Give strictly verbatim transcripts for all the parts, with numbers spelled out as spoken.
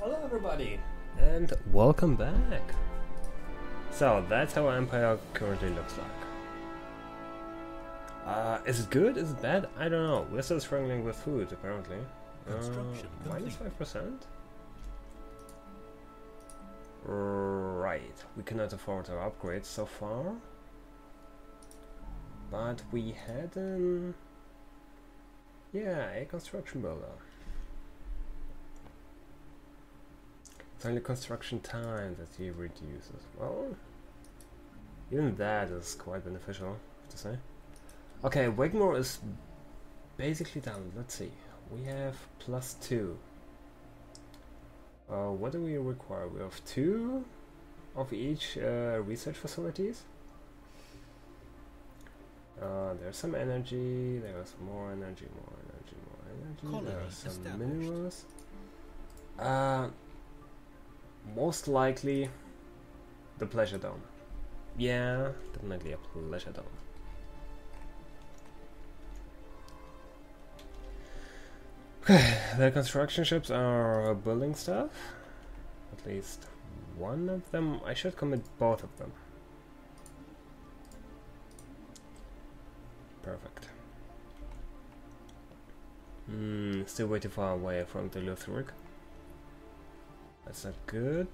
Hello everybody, and welcome back. So that's how Empire currently looks like. Uh, is it good? Is it bad? I don't know. We're still struggling with food apparently. Construction uh, minus five percent. Right. We cannot afford our upgrades so far, but we had an yeah a construction builder. It's only construction time that he reduces. Well, even that is quite beneficial, I have to say. Okay, Wigmore is basically done. Let's see. We have plus two. Uh, what do we require? We have two of each uh, research facilities. Uh, there's some energy. There's more energy, more energy, more energy. Colony there's some minerals. Uh, Most likely the pleasure dome. Yeah, definitely a pleasure dome. Okay, the construction ships are building stuff. At least one of them. I should commit both of them. Perfect. Hmm, still way too far away from the Lutheric. That's not good.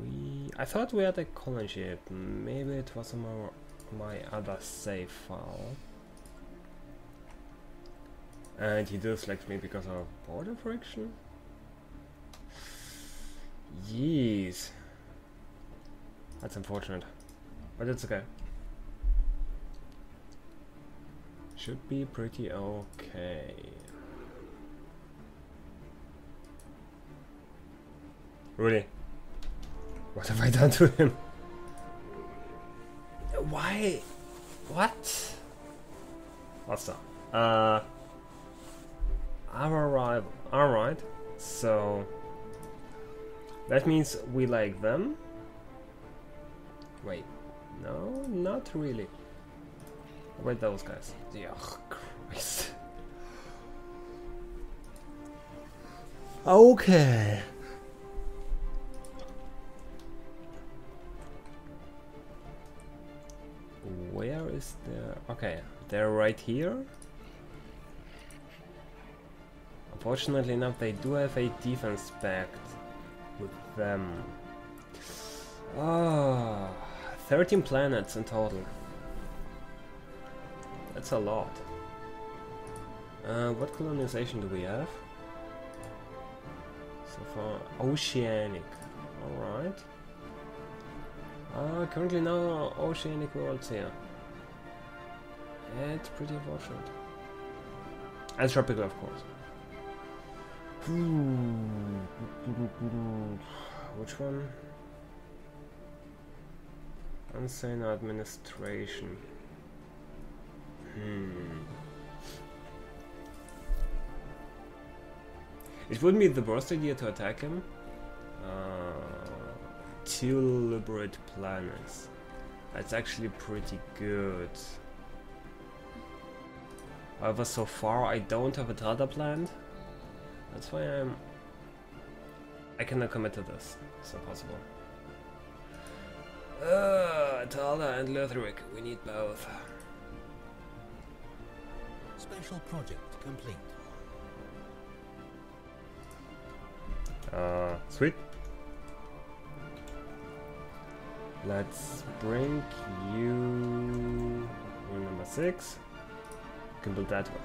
We... I thought we had a colony ship. Maybe it was on my, my other save file. And he dislikes me because of border friction? Jeez. That's unfortunate. But it's okay. Should be pretty okay. Really? What have I done to him? Why? What? What's up? Uh, our rival. Alright, so that means we like them. Wait, no, not really. Wait, those guys. Oh, Christ. Okay. Where is the... okay, they're right here. Unfortunately enough, they do have a defense pact with them. Ah, thirteen planets in total. That's a lot. Uh, what colonization do we have? So far, oceanic. Alright. Uh, currently no oceanic worlds here. It's pretty unfortunate. And tropical, of course. Which one? Unsane administration. Hmm. It wouldn't be the worst idea to attack him. Uh, Two liberate planets. That's actually pretty good. However, so far I don't have a Tata planned. That's why I'm... I cannot commit to this. It's impossible. Uh, Tala and Lutheric. We need both. Special project complete. Uh, sweet. Let's bring you rule number six. You can build that one.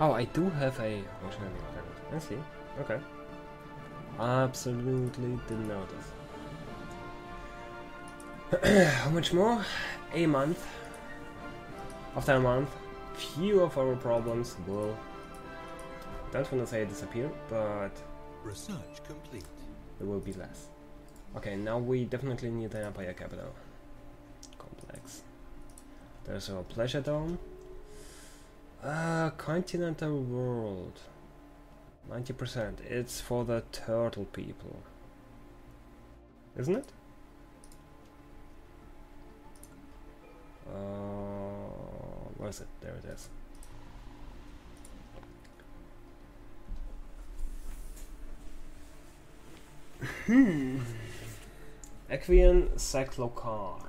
Oh, I do have a oceanic planet. I see. Okay. Absolutely didn't notice. How much more? A month. After a month, few of our problems will. I don't want to say disappear, but research complete. There will be less. Okay, now we definitely need an Empire capital complex. There's a pleasure dome. Uh, continental world. ninety percent. It's for the turtle people, isn't it? was it? There it is. Hmm. Equian Cyclocar.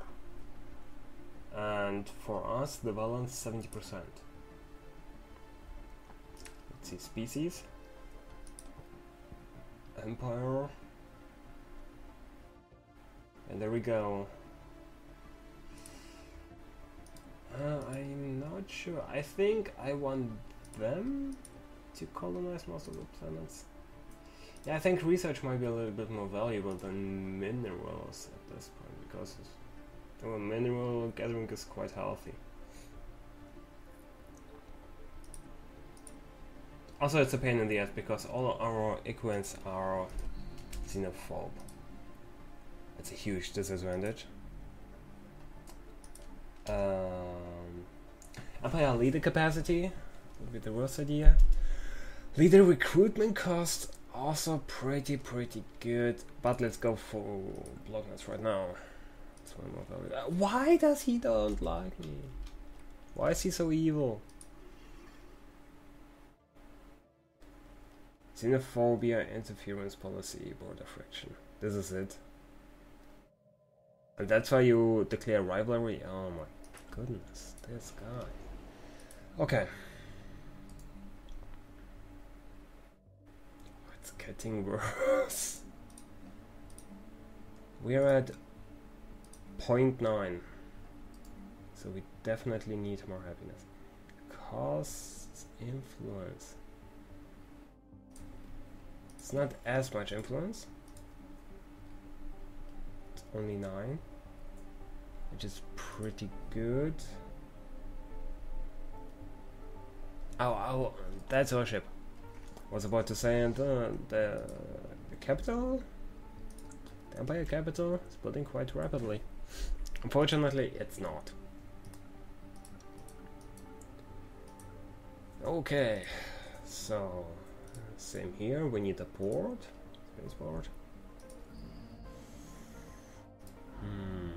And for us, the balance seventy percent. Let's see, species. Empire. And there we go. Uh, I'm not sure. I think I want them to colonize most of the planets. Yeah, I think research might be a little bit more valuable than minerals at this point, because the mineral gathering is quite healthy. Also, it's a pain in the ass because all our equines are xenophobe. It's a huge disadvantage. Um, Empire leader capacity would be the worst idea. Leader recruitment costs also pretty pretty good, but let's go for Blockness right now. That's one more value. Uh, why does he don't like me? Why is he so evil? Xenophobia, interference policy, border friction. This is it. And that's why you declare rivalry? Oh my goodness, this guy. Okay. It's getting worse. We're at zero point nine. So we definitely need more happiness. Costs, influence. It's not as much influence. Only nine, which is pretty good. Ow, ow, that's our ship. Was about to say, and uh, the, the capital, the Empire capital, is building quite rapidly. Unfortunately, it's not. Okay, so same here. We need a port, space port. Hmm.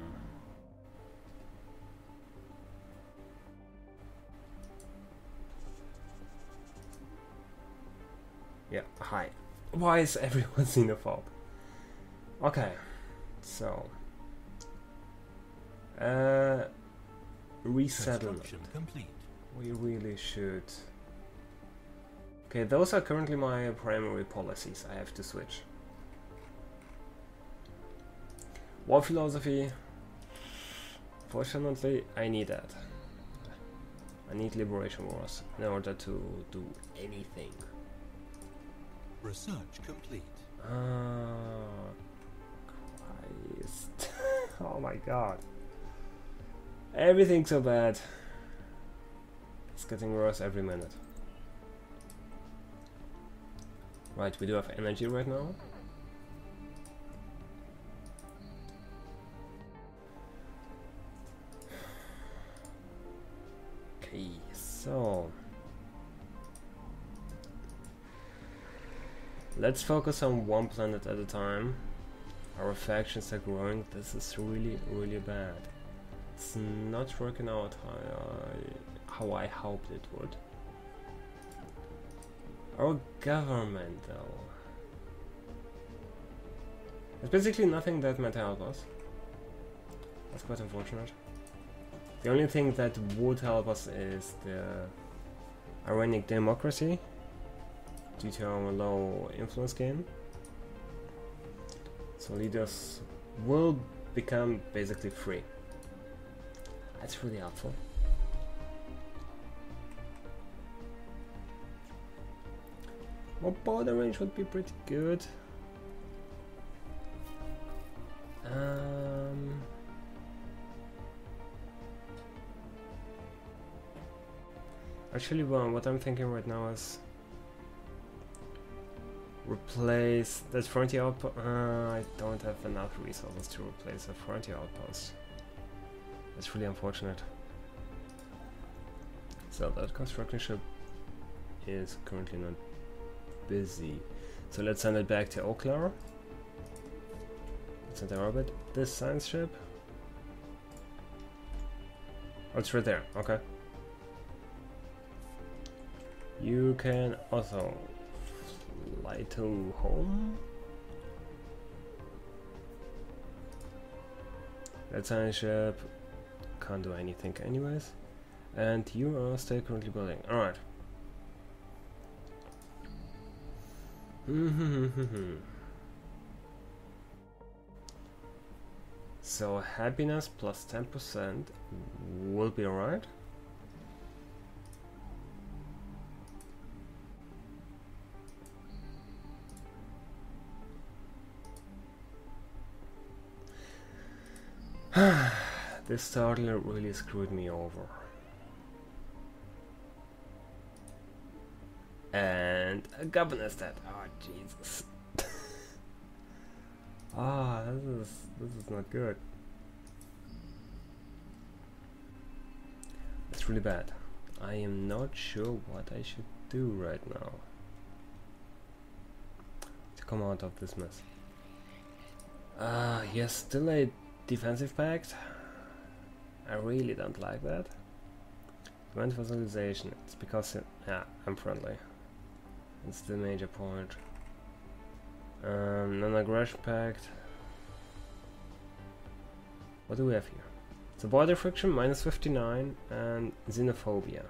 Yeah, hi. Why is everyone xenophobe? Okay, so uh, resettlement. We really should. Okay, those are currently my primary policies. I have to switch. War philosophy, fortunately, I need that. I need liberation wars in order to do anything. Research complete. Ah, Christ. Oh my god. Everything's so bad. It's getting worse every minute. Right, we do have energy right now. So let's focus on one planet at a time. Our factions are growing. This is really, really bad. It's not working out how I, how I hoped it would. Our government, though, there's basically nothing that might help us. That's quite unfortunate. The only thing that would help us is the Iranian democracy, due to our low influence gain. So leaders will become basically free. That's really helpful. More border range would be pretty good. Um. Actually, well, what I'm thinking right now is replace that frontier outpost. Uh, I don't have enough resources to replace the frontier outpost. That's really unfortunate. So that construction ship is currently not busy. So let's send it back to Oklar. Let's send the orbit. This science ship. Oh, it's right there. Okay. You can also fly to home. That tiny ship can't do anything anyways. And you are still currently building. Alright. So happiness plus ten percent will be alright. This turtle really screwed me over. And a governor's dead. Oh Jesus. Ah, oh, this is this is not good. It's really bad. I am not sure what I should do right now to come out of this mess. Ah, uh, yes, still a defensive pact. I really don't like that. Demand for civilization. It's because it, yeah, I'm friendly. It's the major point. Um, non-aggression pact. What do we have here? It's a border friction, minus fifty-nine, and xenophobia.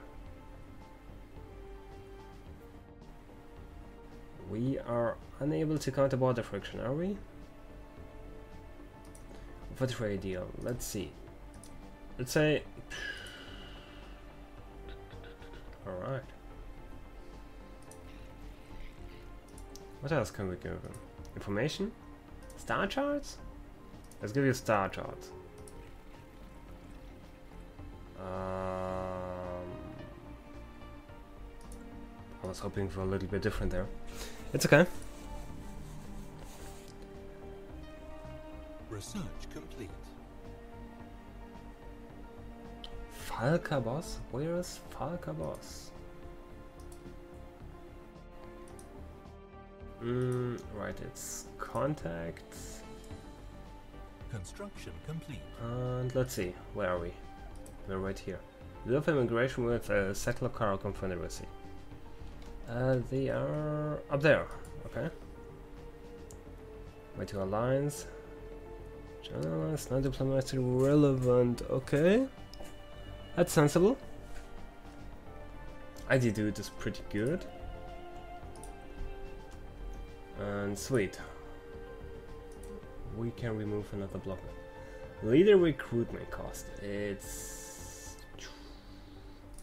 We are unable to counter border friction, are we? For trade deal, let's see. Let's say. Alright. What else can we give him? Information? Star charts? Let's give you star charts. Um, I was hoping for a little bit different there. It's okay. Research complete. Falcabos? Where is Falcabos? Mm, right, it's contacts. Construction complete. And let's see, where are we? We're right here. Deal of immigration with uh, Settler Carl Confederacy. Uh, they are up there. Okay. Way to alliance. Journalists, non diplomatically relevant. Okay. That's sensible. I did do this pretty good. And sweet. We can remove another block. Leader recruitment cost. It's...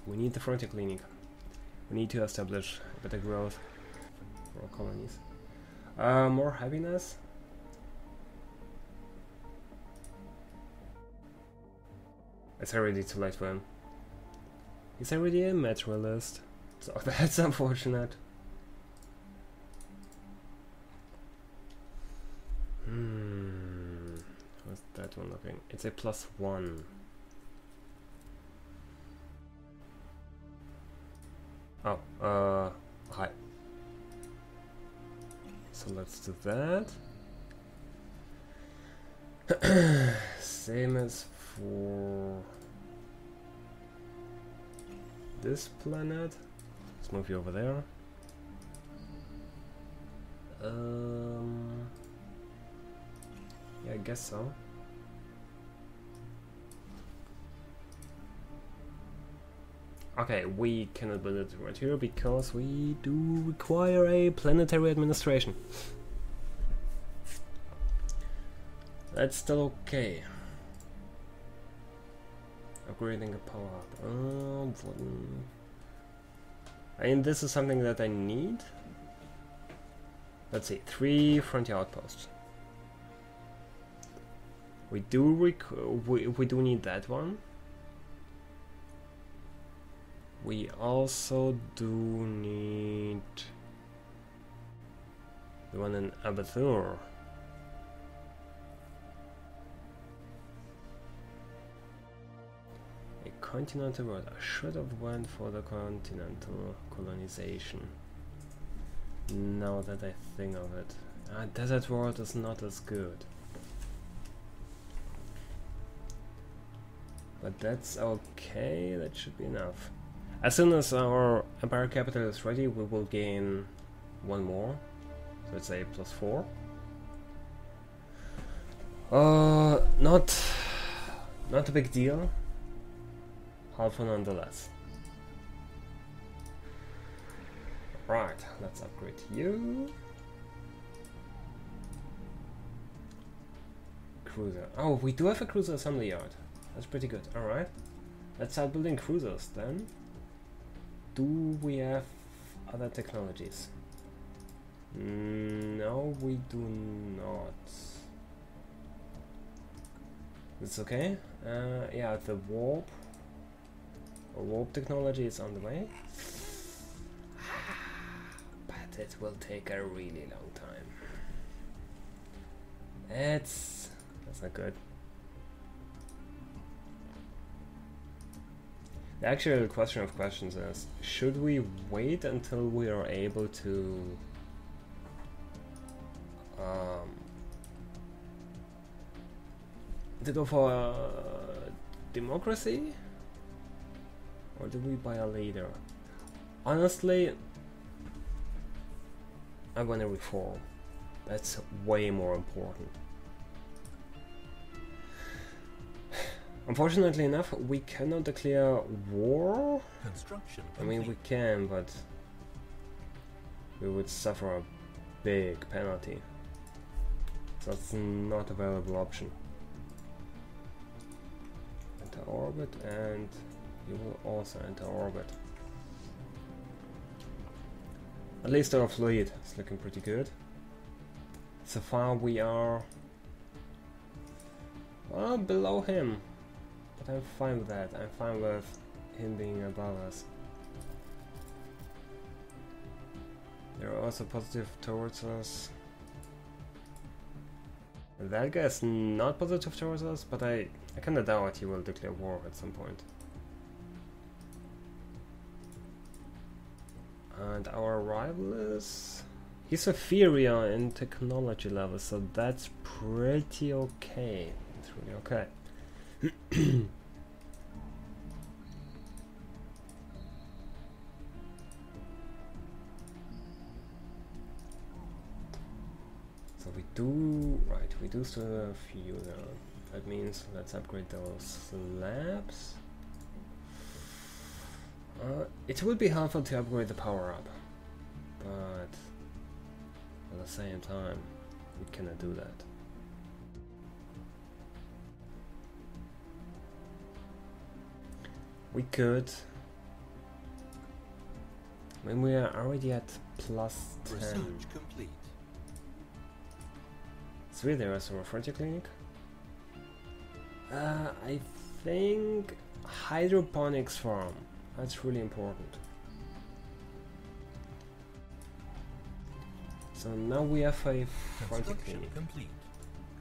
We need the frontier clinic. We need to establish better growth for our colonies. Uh, more happiness. It's already too late for him. He's already a materialist. So that's unfortunate. Hmm. What's that one looking? It's a plus one. Oh, uh, hi. So let's do that. Same as for this planet. Let's move you over there. Um. Yeah, I guess so. Okay, we cannot build it right here because we do require a planetary administration. That's still okay. Upgrading a power up. Um, I mean, this is something that I need. Let's see, three frontier outposts. We do rec we, we do need that one. We also do need the one in Abathur. A continental world. I should have went for the continental colonization. Now that I think of it. Ah, desert world is not as good. But that's okay, that should be enough. As soon as our Empire Capital is ready, we will gain one more. So it's a plus four. Uh, not, not a big deal. Helpful nonetheless. Right, let's upgrade you. Cruiser. Oh, we do have a cruiser assembly yard. That's pretty good. All right, let's start building cruisers then. Do we have other technologies? No, we do not. It's okay. Uh, yeah, the warp, warp technology is on the way, but it will take a really long time. It's that's not good. The actual question of questions is: should we wait until we are able to? Um, to go for uh, democracy, or do we buy a leader? Honestly, I want to reform. That's way more important. Unfortunately enough, we cannot declare war. Construction. I mean, we can, but we would suffer a big penalty. That's not a available option. Enter orbit, and you will also enter orbit. At least our fleet is looking pretty good. So far we are well below him, but I'm fine with that. I'm fine with him being above us. They're also positive towards us. That guy is not positive towards us, but I, I kinda doubt he will declare war at some point. And our rival is... he's inferior in technology level, so that's pretty okay. It's really okay. Do right, we do still have fuel. That means let's upgrade those slabs. Uh, it would be helpful to upgrade the power up, but at the same time, we cannot do that. We could. When we are already at plus ten. Research complete. Three there is a refrigerator clinic. Uh, I think hydroponics farm. That's really important. So now we have a frontier clinic. Complete.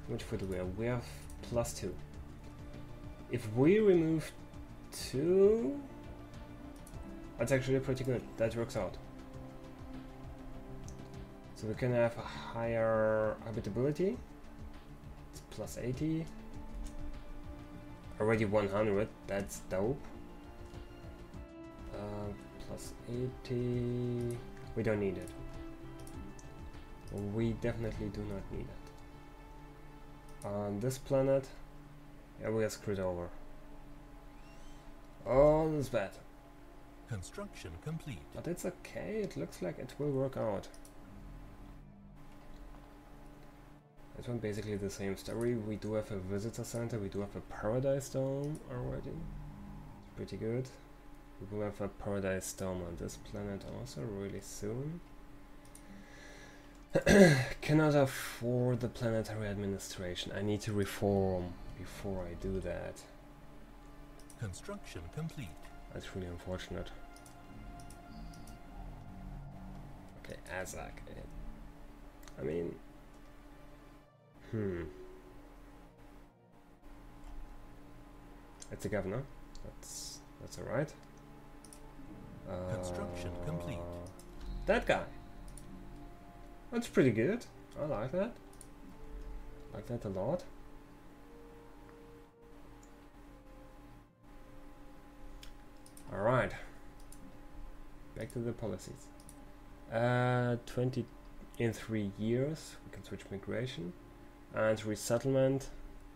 Which foot do we have? We have plus two. If we remove two, that's actually pretty good. That works out. So we can have a higher habitability. It's plus eighty. Already one hundred, that's dope. Uh, plus eighty. We don't need it. We definitely do not need it. On this planet, yeah, we are screwed over. Oh, that's bad. Construction complete. But it's okay, it looks like it will work out. This one basically the same story. We do have a visitor center, we do have a paradise dome already. Pretty good. We will have a paradise dome on this planet also really soon. Cannot afford the planetary administration. I need to reform before I do that. Construction complete. That's really unfortunate. Okay, Azak. I mean... Hmm. It's a governor. That's that's all right. Uh, Construction complete. That guy. That's pretty good. I like that. Like that a lot. All right. back to the policies. Uh, twenty in three years, we can switch migration, and resettlement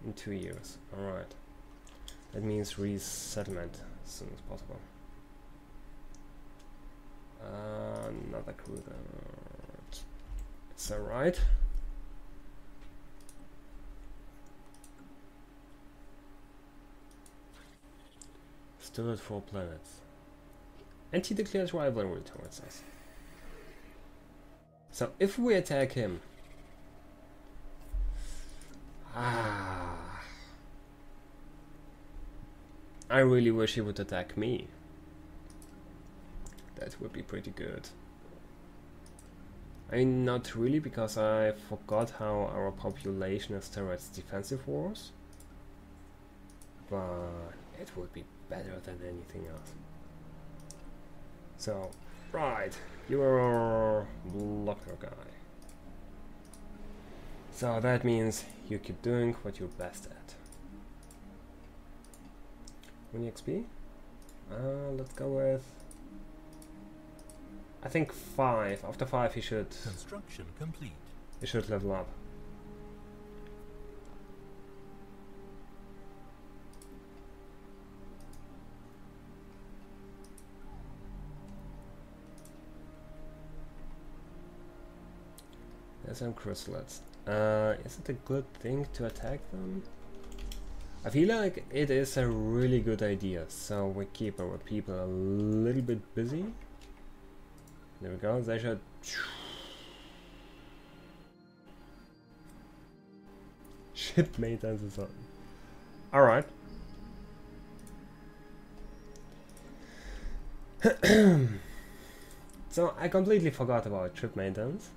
in two years. All right, that means resettlement as soon as possible. Uh, another cruiser. It's all right. Still at four planets. And he declares rivalry towards us. So if we attack him... Ah, I really wish he would attack me. That would be pretty good. I mean, not really, because I forgot how our population is towards defensive wars. But it would be better than anything else. So, right, you are blocker guy. So that means you keep doing what you're best at. One X P? Uh, let's go with... I think five. After five he should... Construction complete. He should level up. There's some chrysalids. Uh, is it a good thing to attack them? I feel like it is a really good idea, so we keep our people a little bit busy. There we go, they should... Shipmate and so on. Alright. So, I completely forgot about ship maintenance.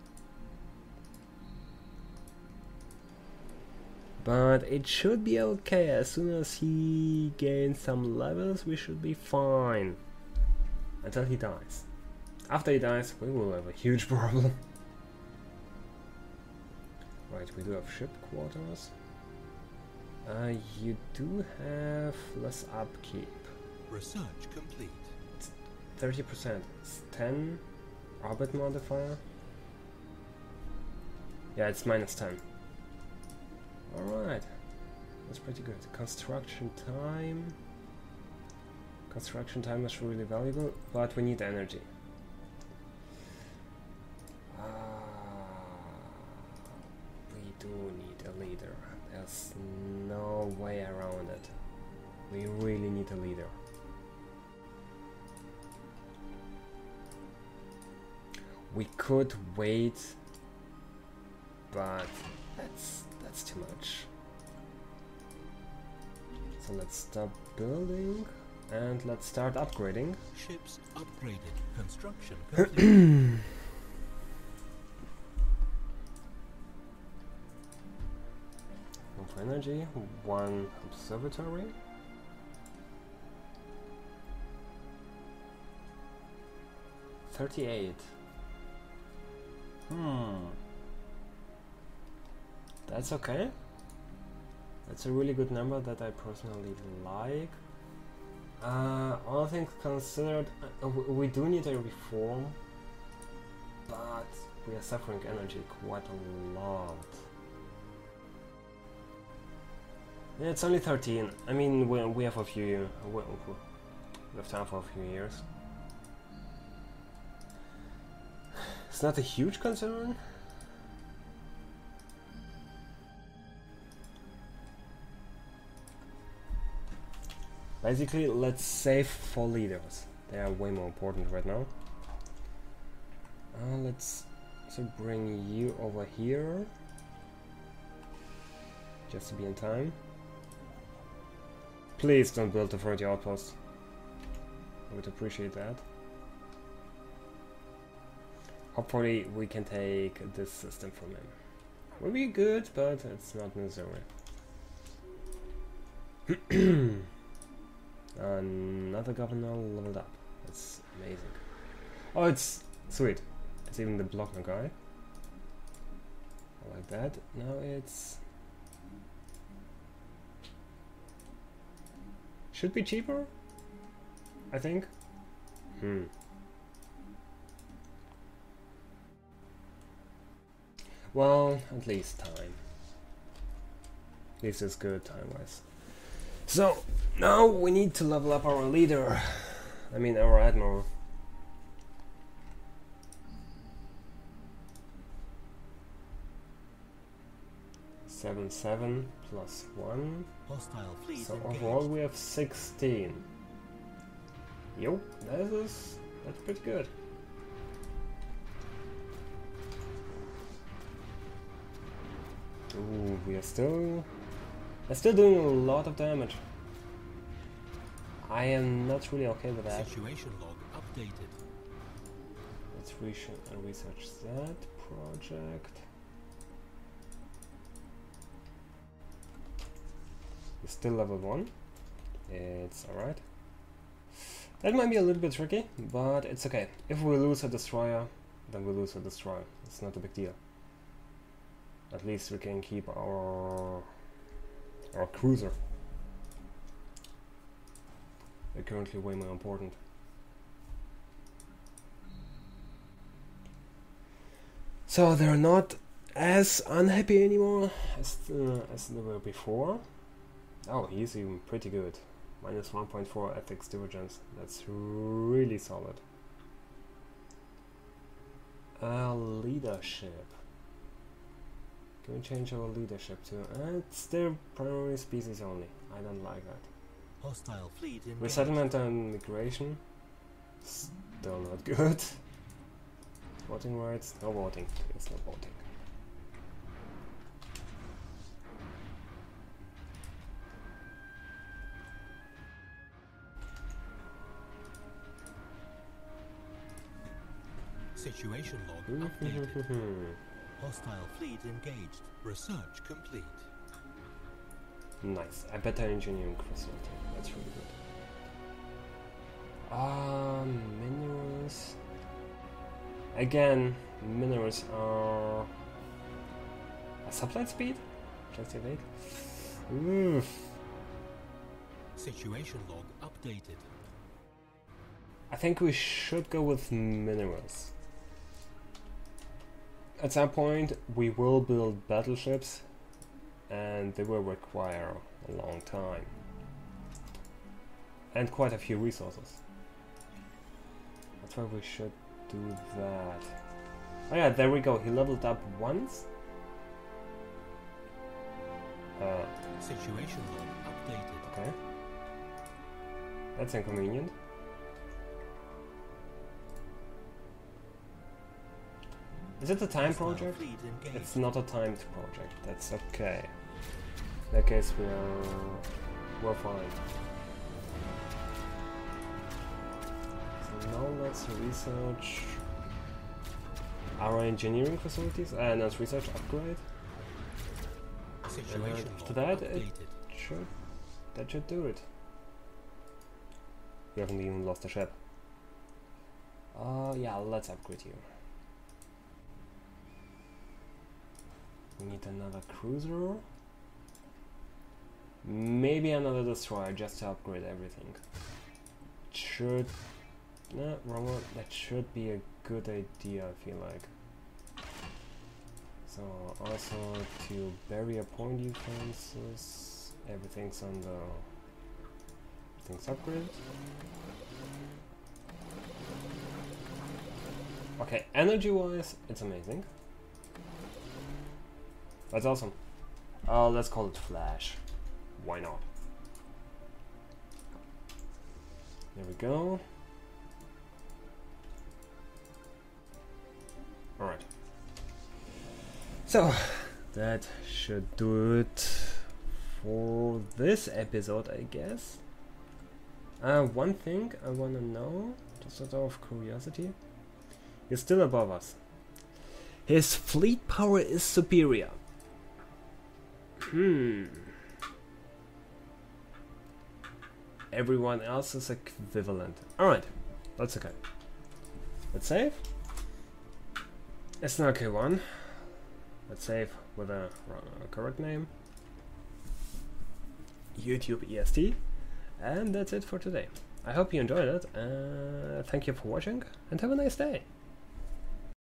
But it should be okay. As soon as he gains some levels, we should be fine. Until he dies. After he dies, we will have a huge problem. Right, we do have ship quarters. Uh, you do have less upkeep. Research complete. It's thirty percent. It's ten. Orbit modifier. Yeah, it's minus ten. Alright, that's pretty good. Construction time. Construction time is really valuable, but we need energy. Uh, we do need a leader. There's no way around it. We really need a leader. We could wait, but that's... That's too much. So let's stop building and let's start upgrading. Ships upgraded. Construction complete. One energy, one observatory. Thirty-eight. Hmm. That's okay. That's a really good number that I personally like. Uh, all things considered, uh, we do need a reform, but we are suffering energy quite a lot. Yeah, it's only thirteen. I mean, we, we have a few. We have time for a few years. It's not a huge concern. Basically, let's save for leaders. They are way more important right now. Uh, let's so bring you over here. Just to be in time. Please don't build a frontier outpost. I would appreciate that. Hopefully we can take this system from him. We'll be good, but it's not necessary. Another governor leveled up. That's amazing. Oh, it's sweet. It's even the blocker guy. I like that. Now it's... Should be cheaper? I think. Hmm. Well, at least time. This is good time-wise. So, now we need to level up our leader. I mean, our admiral. seven seven plus one. Hostile, so overall we have sixteen. Yo, that is, that's pretty good. Ooh, we are still... I'm still doing a lot of damage. I am not really okay with that. Situation log updated. Let's research that project. It's still level one. It's alright. That might be a little bit tricky, but it's okay. If we lose a destroyer, then we lose a destroyer. It's not a big deal. At least we can keep our our cruiser. They're currently way more important. So they're not as unhappy anymore as uh, as they were before. Oh, he's even pretty good. Minus one point four ethics divergence. That's really solid. Uh, leadership. Can we change our leadership to... Uh, it's their primary species only. I don't like that. Hostile fleet in resettlement and migration. Still not good. Voting rights. No voting. It's not voting. Situation log updated. Hostile fleet engaged. Research complete. Nice. A better engineering facility. That's really good. Um, minerals. Again, minerals are a supply speed. Just evade. Oof. Situation log updated. I think we should go with minerals. At some point we will build battleships and they will require a long time and quite a few resources. That's why we should do that. Oh yeah, there we go, he leveled up once. Uh, Situation updated. Okay. That's inconvenient. Is it a time project? It's not a timed project, that's okay. In that case we are... we're fine. So now let's research... our engineering facilities, and uh, no, let's research upgrade. Situation uh, to that, it should, that should do it. We haven't even lost a ship. Uh, yeah, let's upgrade you. We need another cruiser, maybe another destroyer, just to upgrade everything. It should, no, wrong one. That should be a good idea, I feel like. So also to barrier point defenses, everything's on the, everything's upgraded. Okay, energy-wise, it's amazing. That's awesome. Uh, let's call it Flash. Why not? There we go. Alright. So, that should do it for this episode, I guess. Uh, one thing I want to know, just out of curiosity. He's still above us. His fleet power is superior. Hmm. Everyone else is equivalent. Alright, that's okay. Let's save. It's an okay one. Let's save with a uh, correct name. YouTube E S T. And that's it for today. I hope you enjoyed it. Uh, thank you for watching and have a nice day.